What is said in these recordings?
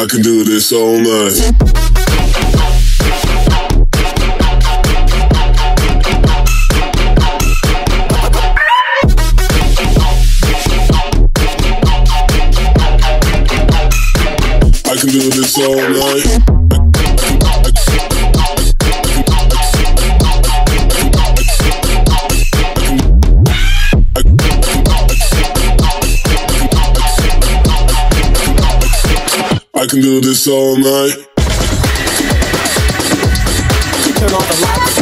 I could do this all night. I can do this all night. I can do this all night. Turn off the lights.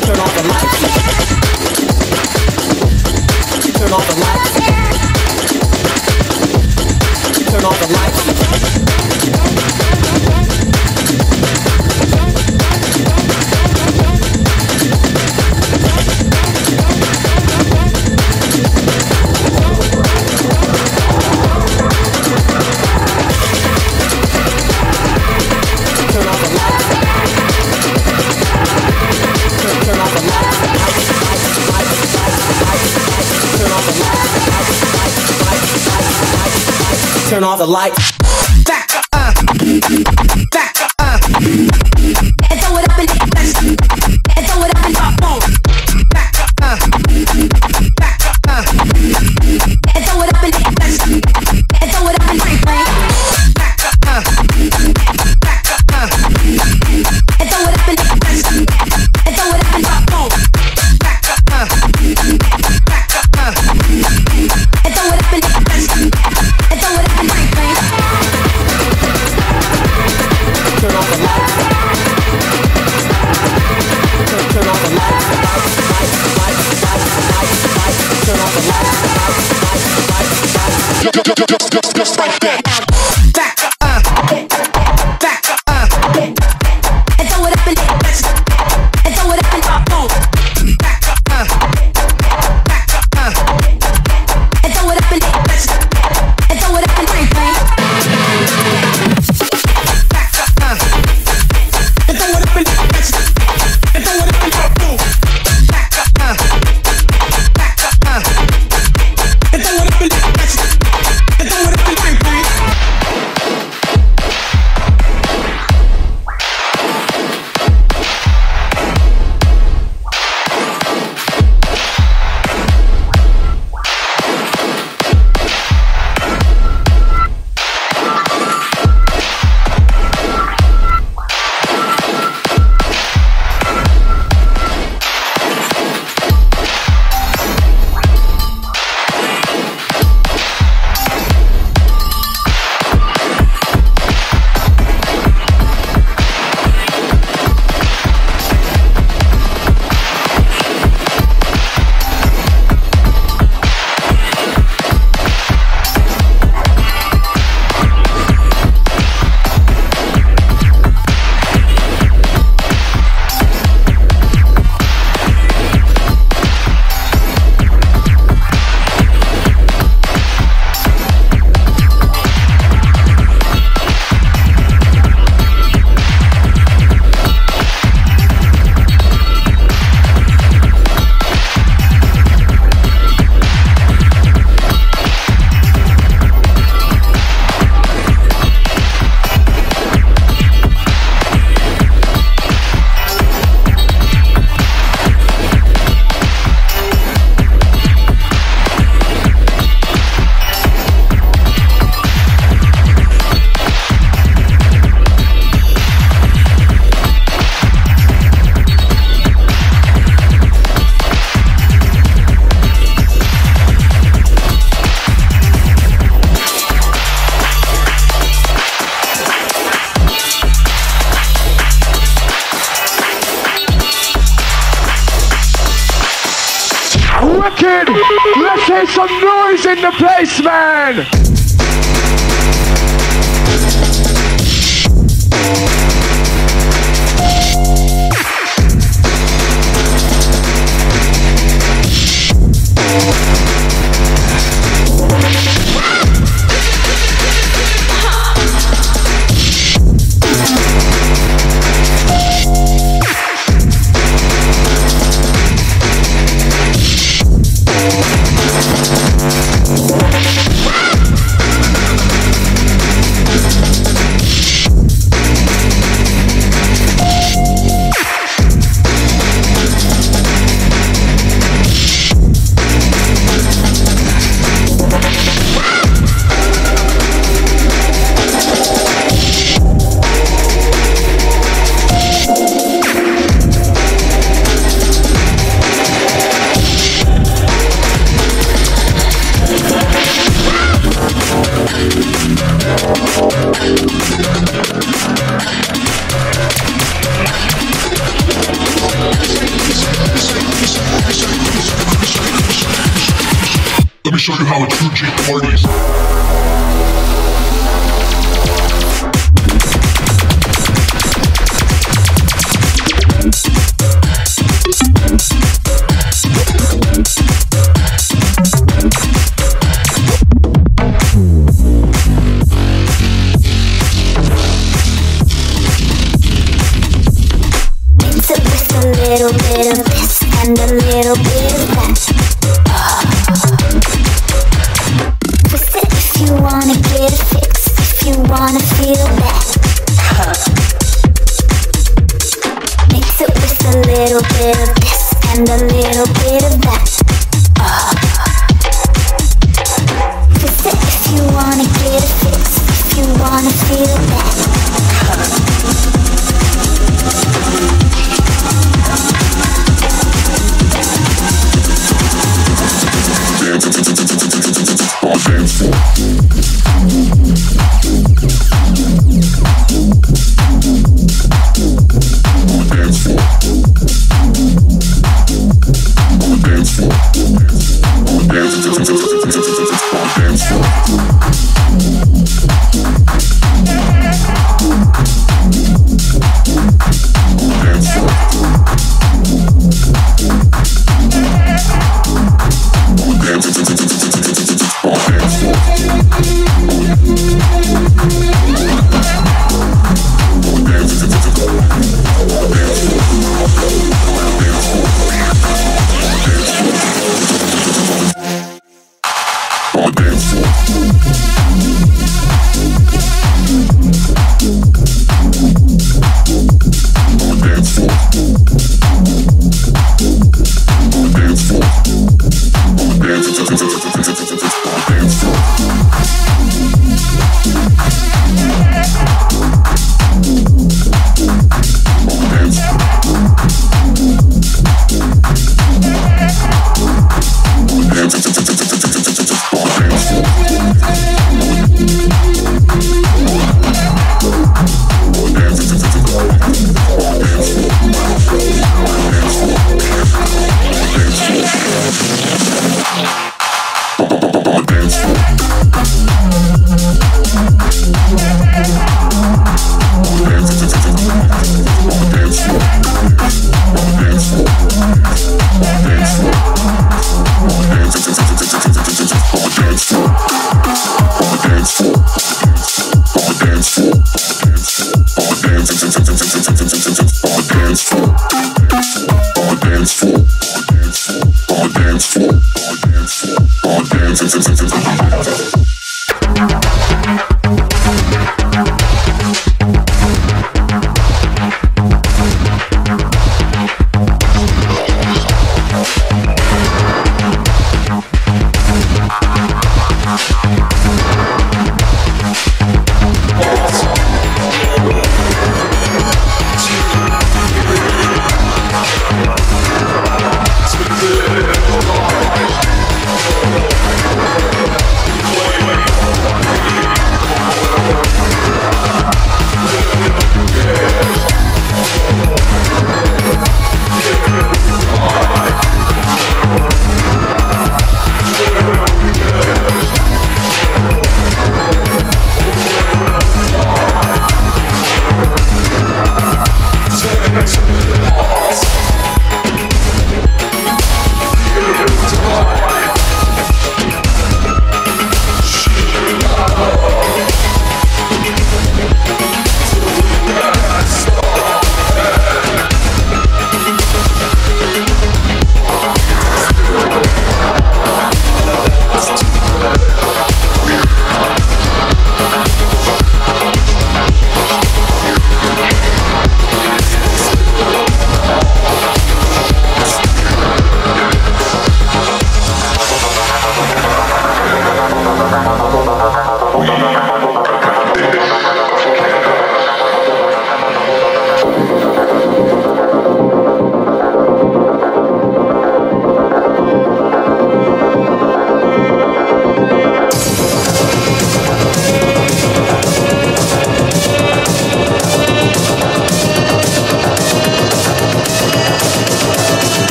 Turn off the lights. Turn off the lights. Turn off the lights. Turn off the lights. And throw it up in the flesh. And throw it up in my phone. And throw it up in the flesh. And throw it up in my brain. And throw it up in the flesh. And throw it up in my phone. And throw it up in the flesh. Just like that. And throw it up in the flesh. And throw it up in my phone. And throw it up in the flesh. And throw it up in my brain. And throw it up in the flesh. And throw it up in my phone. And throw it up in the flesh. And throw it up in my brain. Wicked! Let's hear some noise in the place, man! how a true J parties. Little bit of this and a little bit of that. Twist it if you wanna get a fix, if you wanna feel that. Mix it with a little bit of this and a little bit of that. Twist it if you wanna get a fix, if you wanna feel that.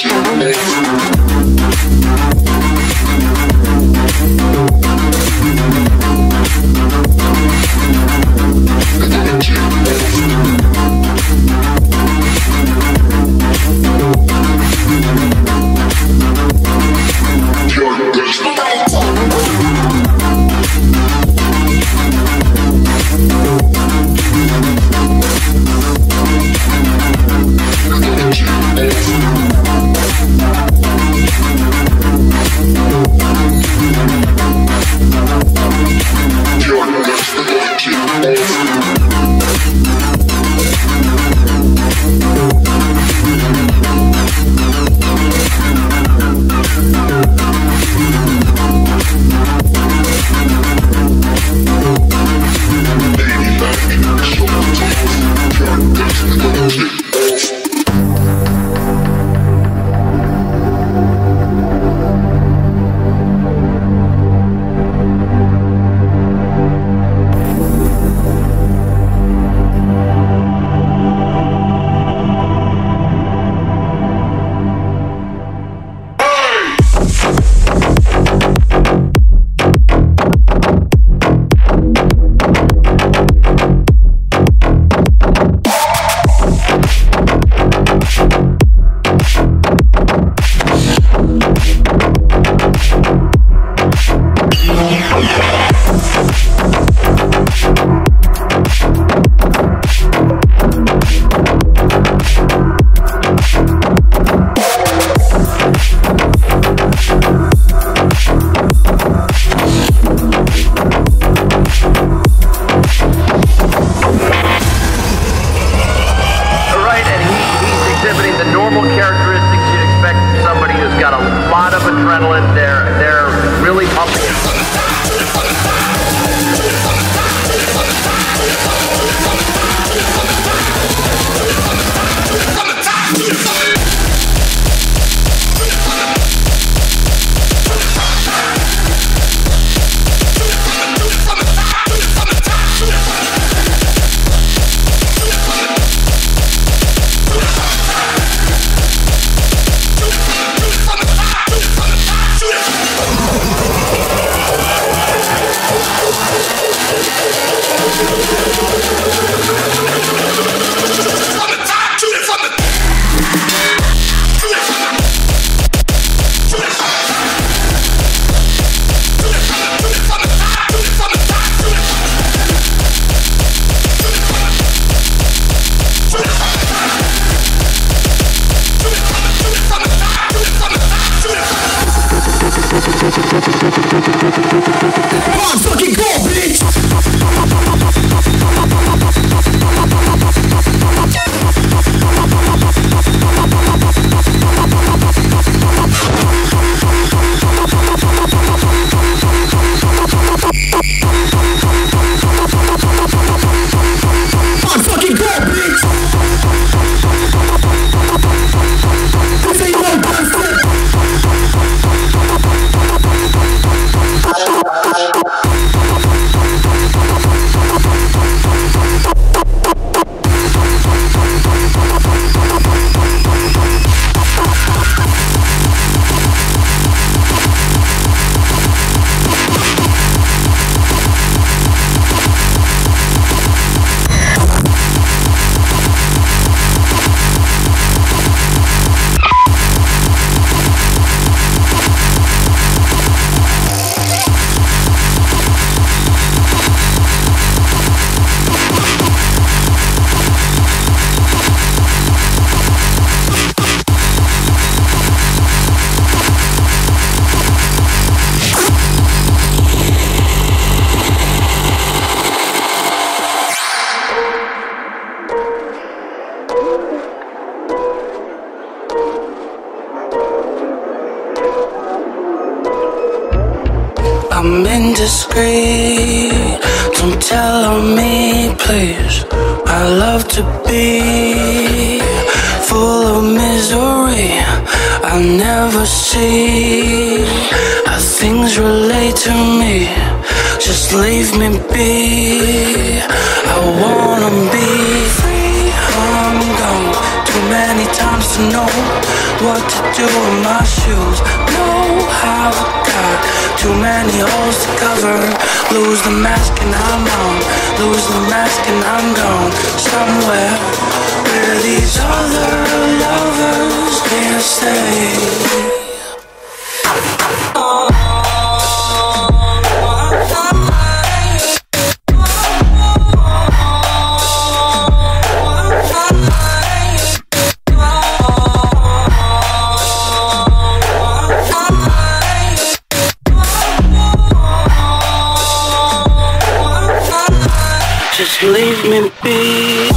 I wanna be free, I'm gone to too many times to know what to do in my shoes. No, I've got too many holes to cover. Lose the mask and I'm on, lose the mask and I'm gone. Somewhere where these other lovers can't stay. Just leave me be.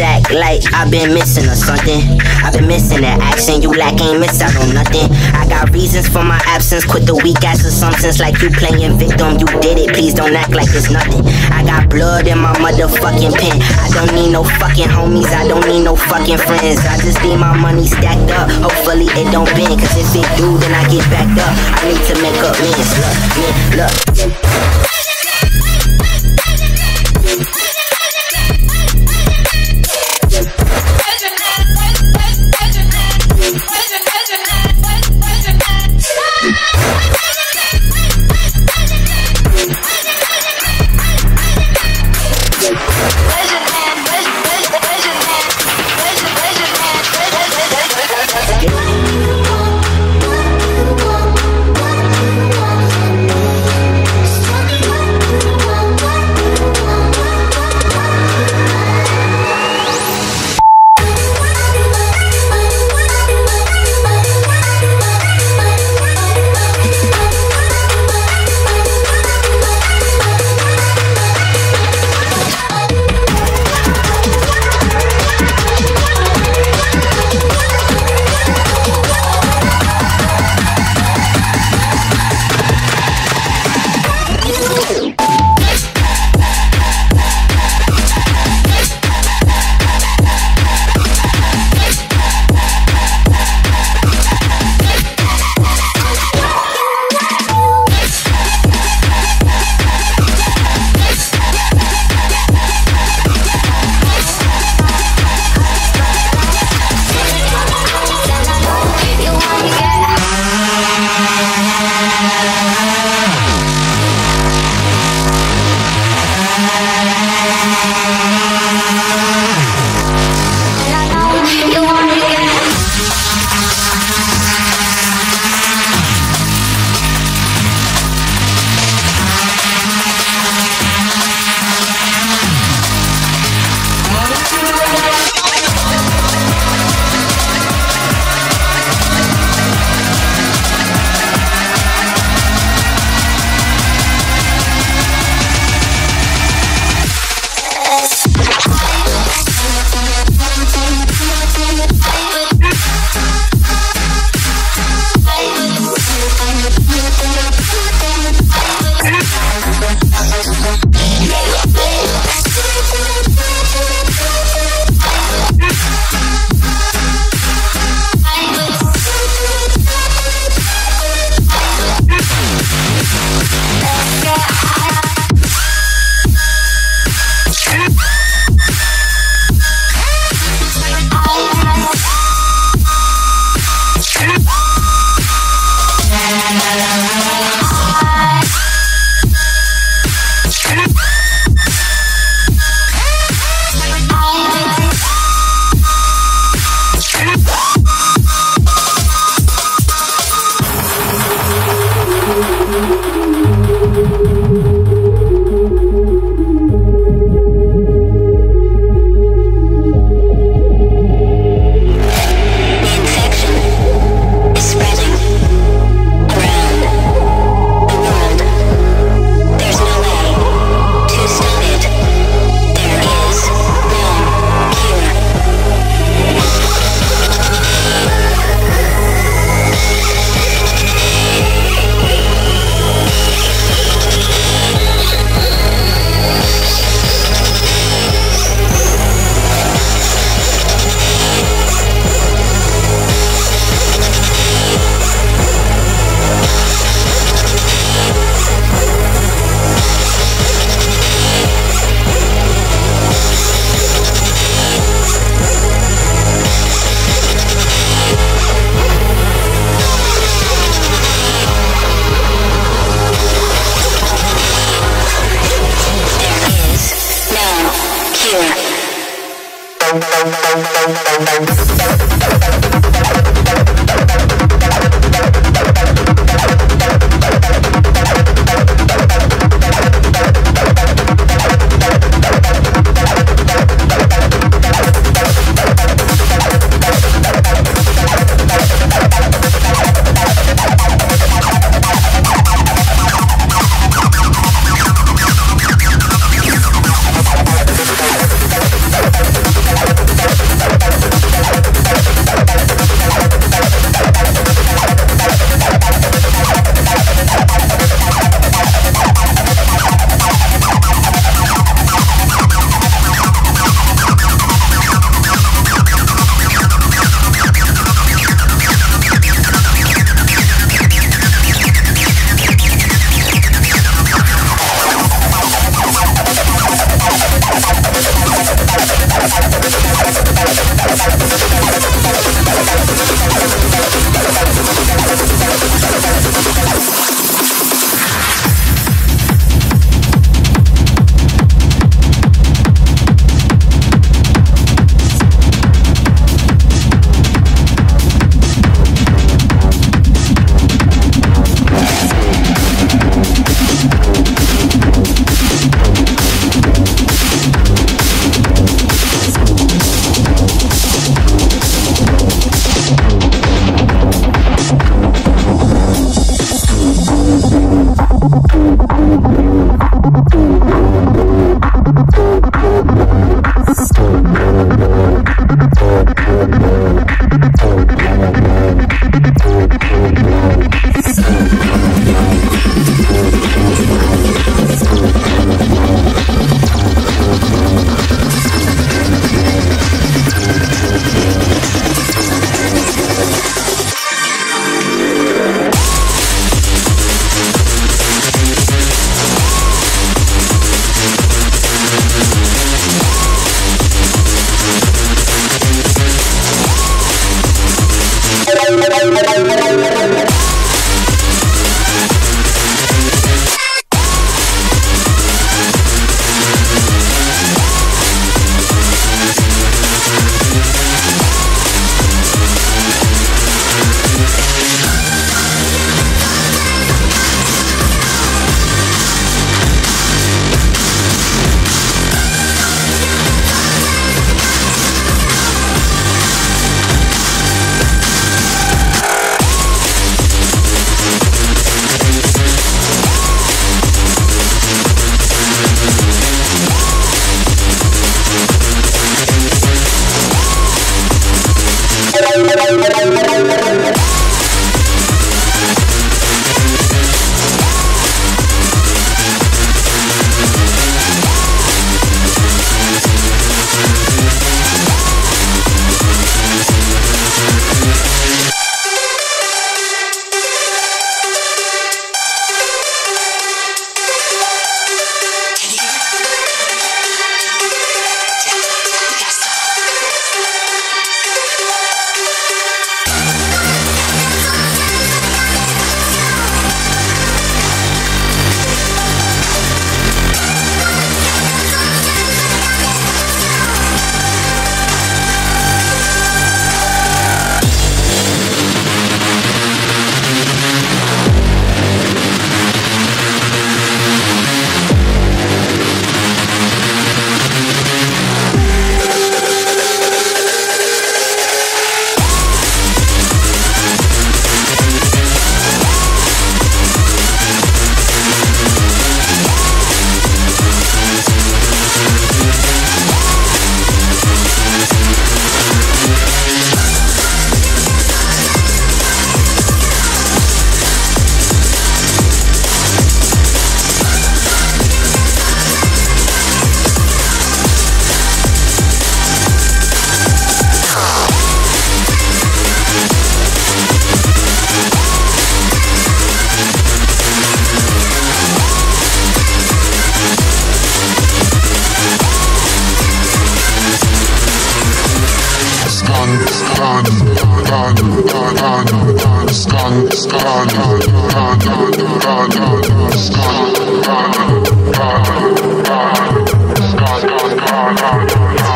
Act like I've been missing or something. I've been missing that action. You lack ain't miss out on nothing. I got reasons for my absence. Quit the weak ass assumptions like you playing victim. You did it, please don't act like it's nothing. I got blood in my motherfucking pen. I don't need no fucking homies. I don't need no fucking friends. I just need my money stacked up. Hopefully it don't bend, cause if it do, then I get backed up. I need to make up means. Look.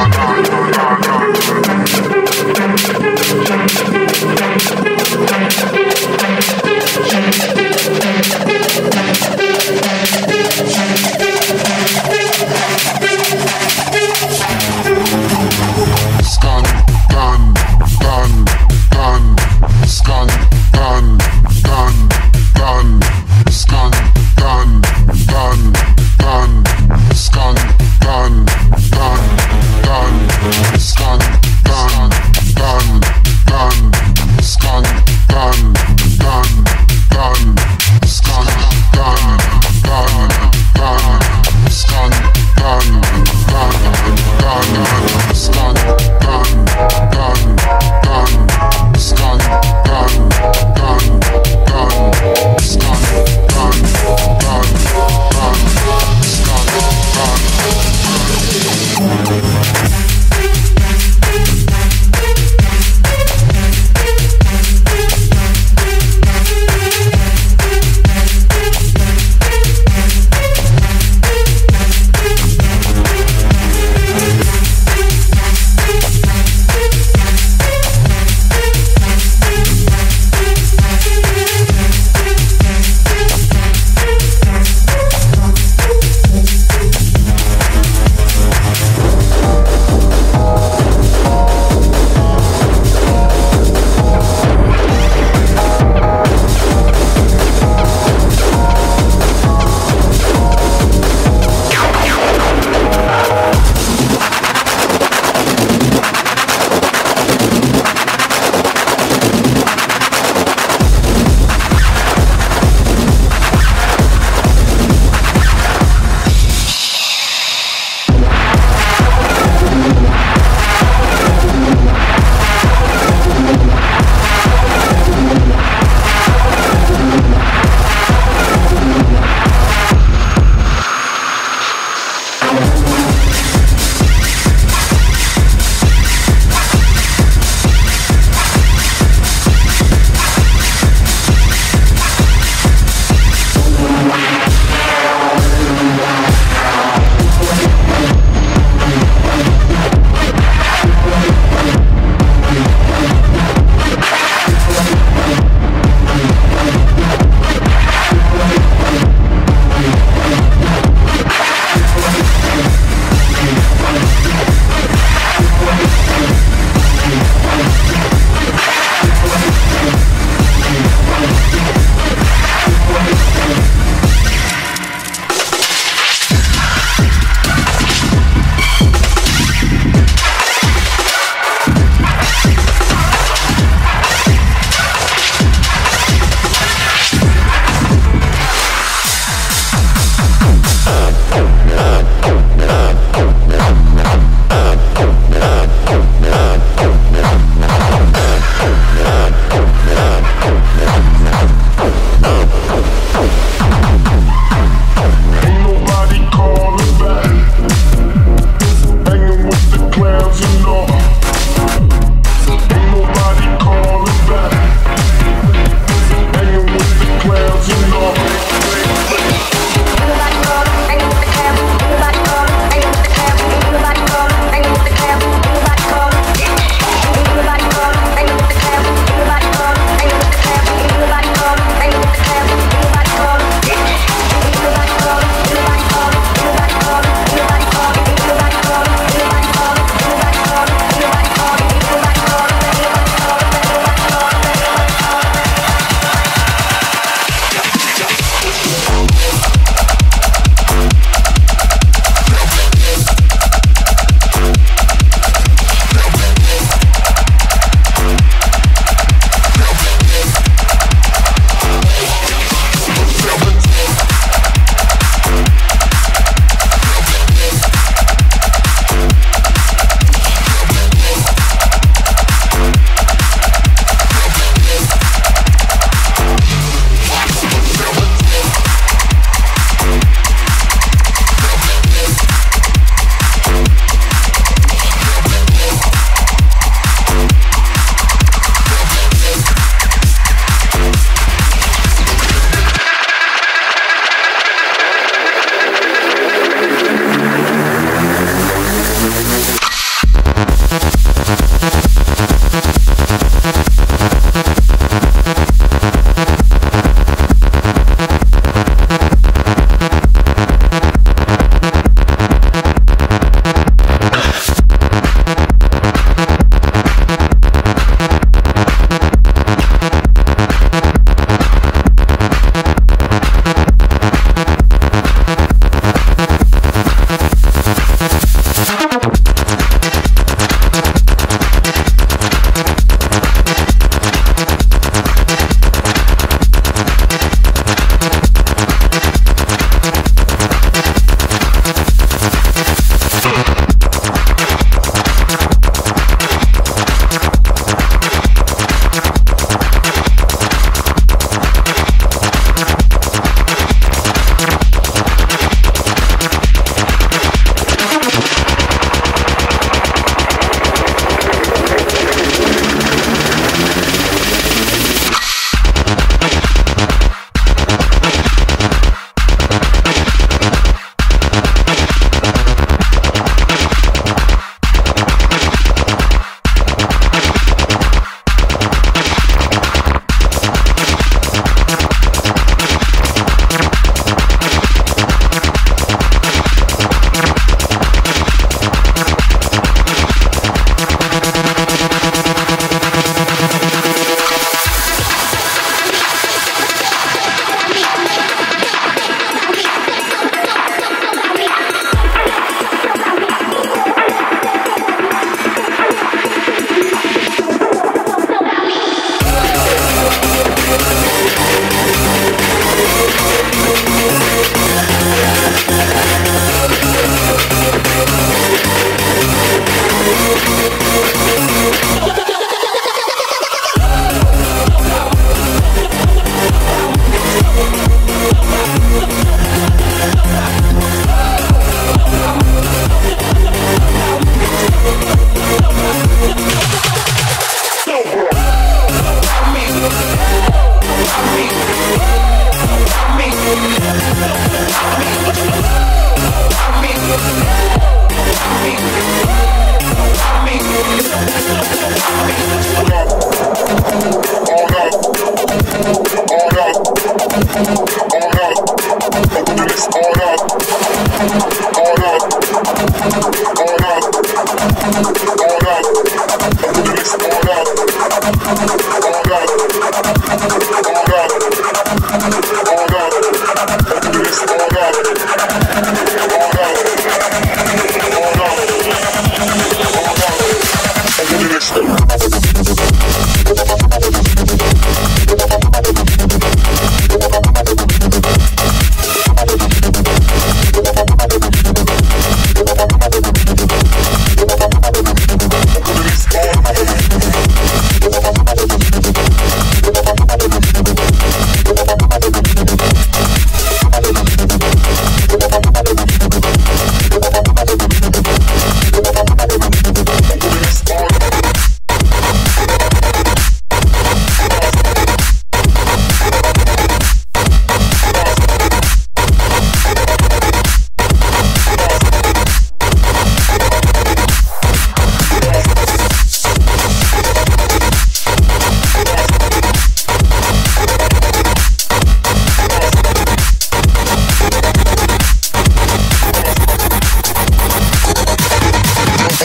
Skunk, gun, gun, gun, gun.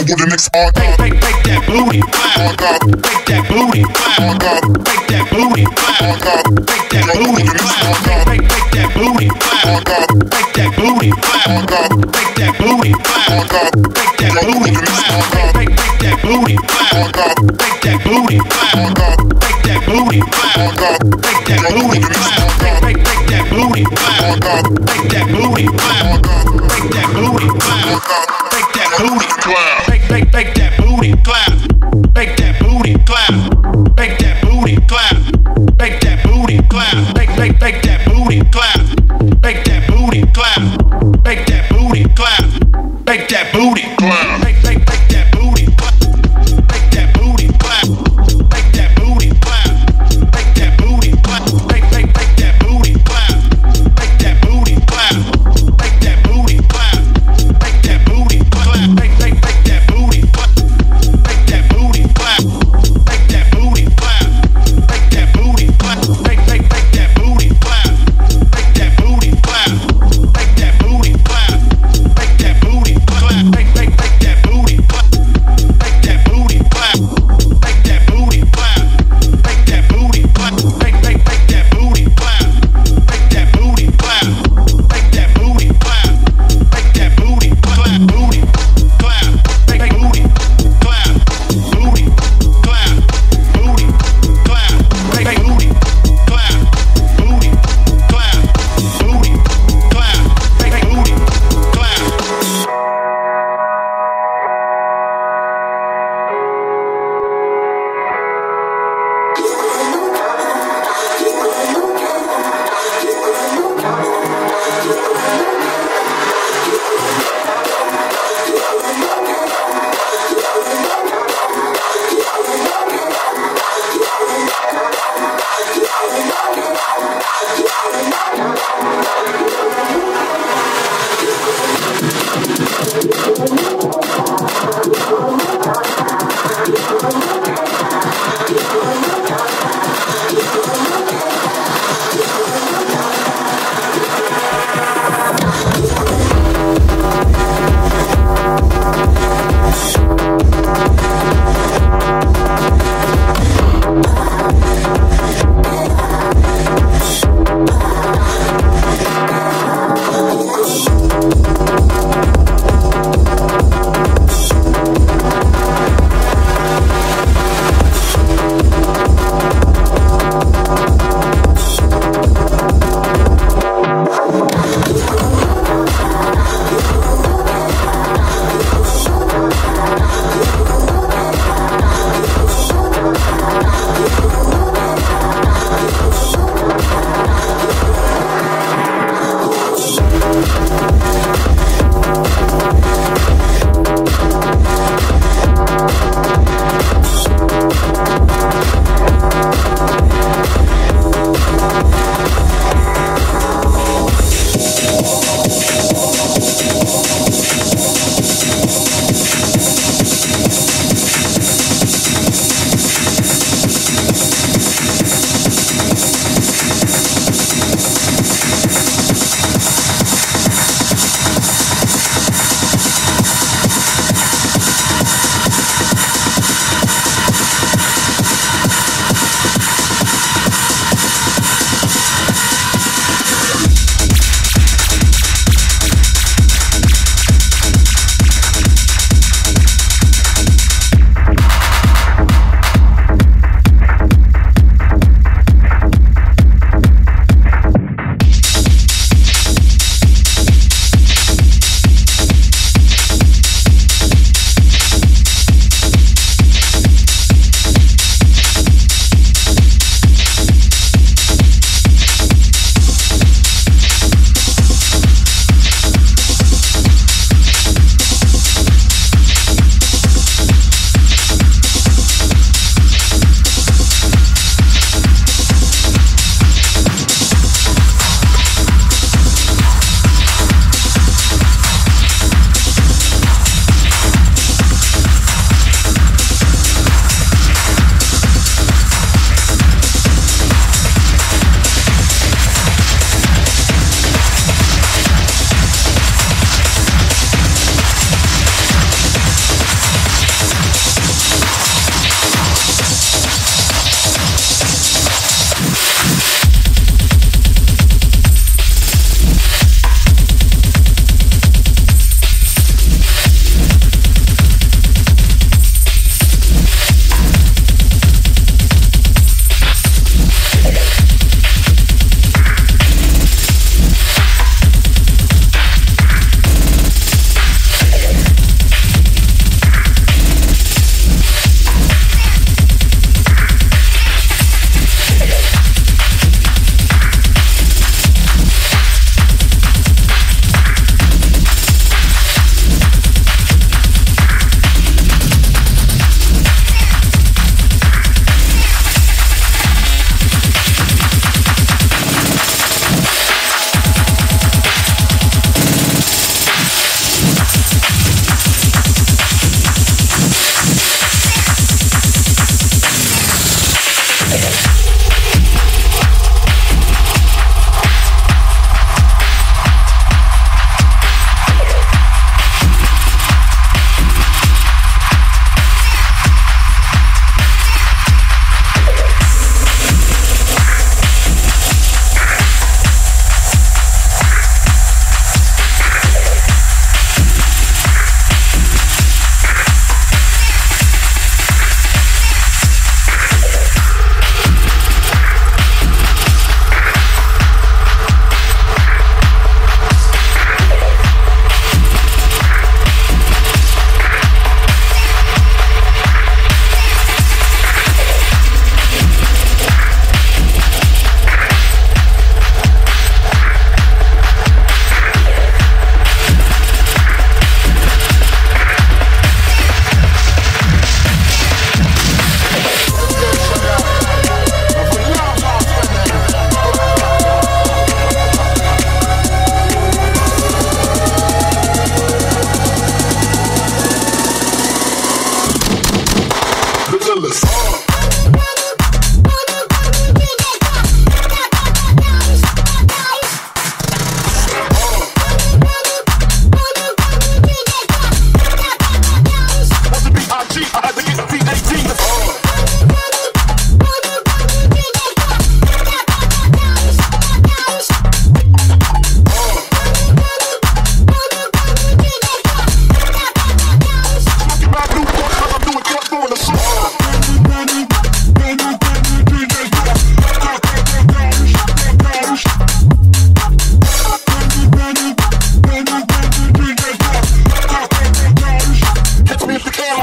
with the next art. Break that booty, break that booty, break that booty, break that booty, break that booty, break that booty, break that booty, break that booty, break that booty, break that booty, break that booty, break that booty, break that booty, break that booty, break that booty, break that booty, clap, break that booty, clap, break that booty, clap, break that booty, clap, break that booty, clap, break that booty, clap, break that booty, clap, break that booty, clap, break that booty, clap, break that booty, clap, break that booty, clap, break that booty, clap, break that booty, clap, break that booty, clap, break that booty, clap, break that booty, clap, break that booty, clap, break that booty, clap, break that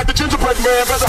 like the gingerbread man, brother.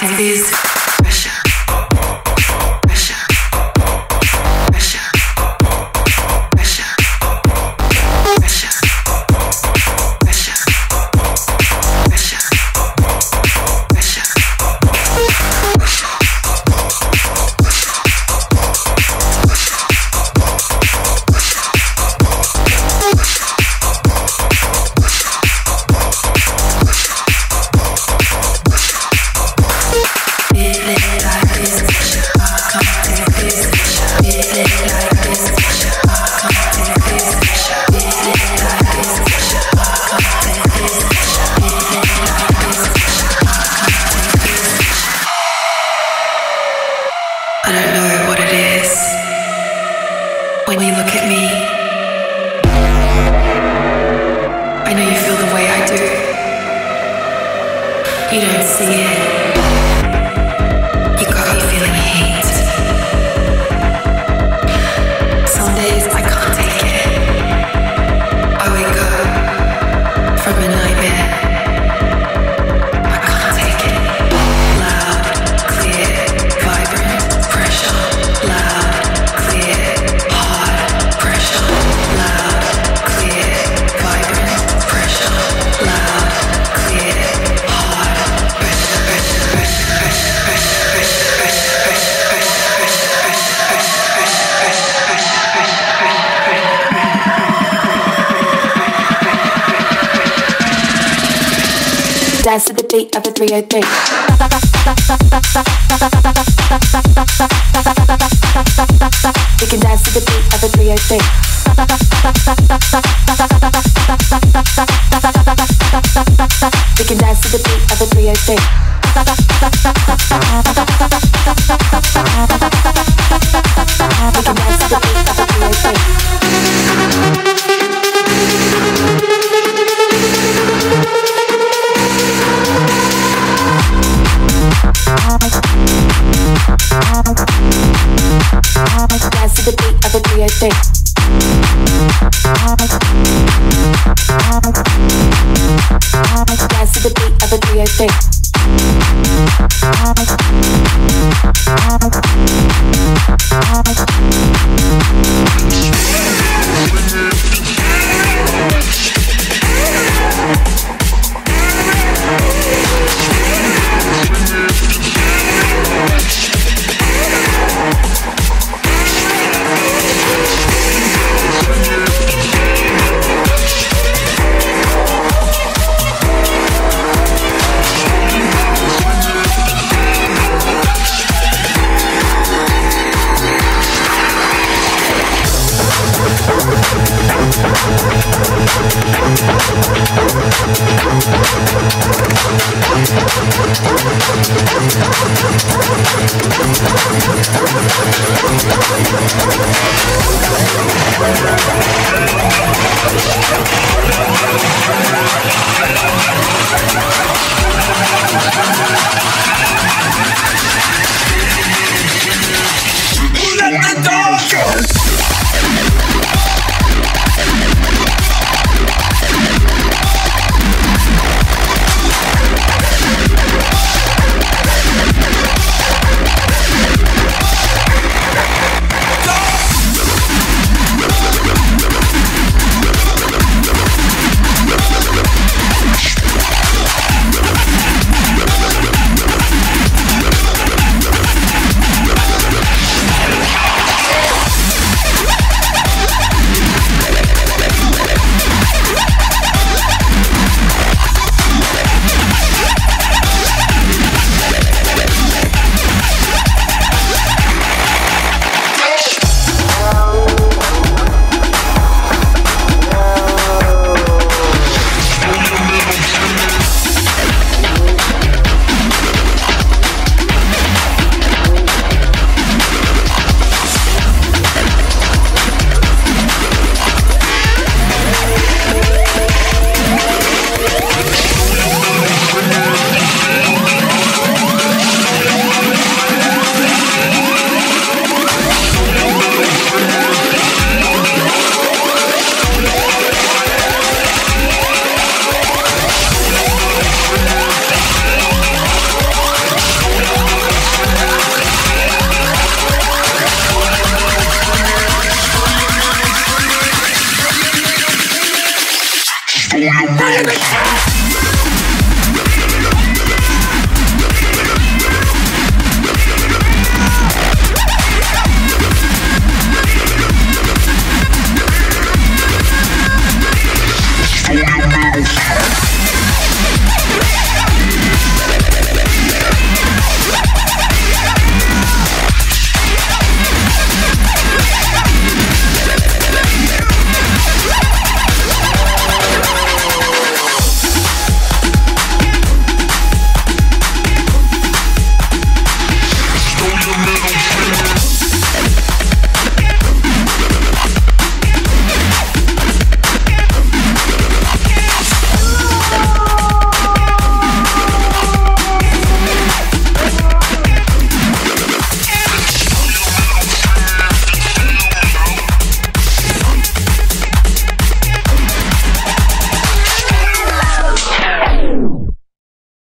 take this. Dance to the beat of a 303. We can dance to the beat of a 303. We can dance to the beat of a 303. We can dance to the beat of a 303. Dance to the beat of a 303. Dance to the beat of a 303.